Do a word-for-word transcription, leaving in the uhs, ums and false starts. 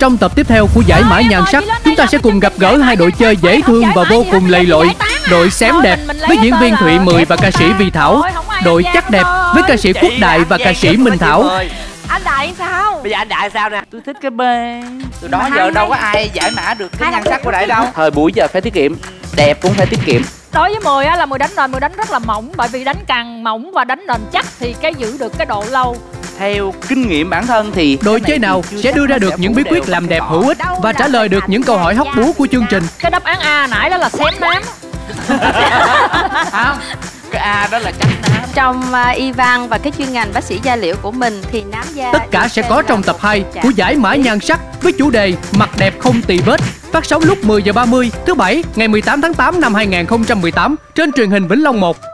Trong tập tiếp theo của Giải Mã Nhan Sắc, chúng ta sẽ cùng gặp gỡ hai đội chơi dễ thương và vô cùng lầy lội. Đội Xém Đẹp với diễn viên Thụy Mười và ca sĩ Vi Thảo. Đội Chắc Đẹp với ca sĩ Quốc Đại và ca sĩ Minh Thảo. Anh Đại sao? Bây giờ anh Đại sao nè? Tôi thích cái bê. Từ đó giờ đâu có ai giải mã được cái nhan sắc của Đại đâu. Thời buổi giờ phải tiết kiệm, đẹp cũng phải tiết kiệm. Đối với Mười á là Mười đánh nền, Mười đánh rất là mỏng. Bởi vì đánh càng mỏng và đánh nền chắc thì cái giữ được cái độ lâu. Theo kinh nghiệm bản thân thì đội chơi nào sẽ đưa ra được những bí quyết làm đẹp hữu ích và trả lời được những câu hỏi hóc búa của chương trình. Cái đáp án A nãy đó là xém nám. Cái A đó là tránh nám. Trong uh, y văn và cái chuyên ngành bác sĩ da liễu của mình thì nám da. Tất cả sẽ có trong tập hai của Giải Mã Nhan Sắc với chủ đề Mặt đẹp không tì vết, phát sóng lúc mười giờ ba mươi thứ bảy ngày mười tám tháng tám năm hai nghìn không trăm mười tám trên Truyền hình Vĩnh Long một.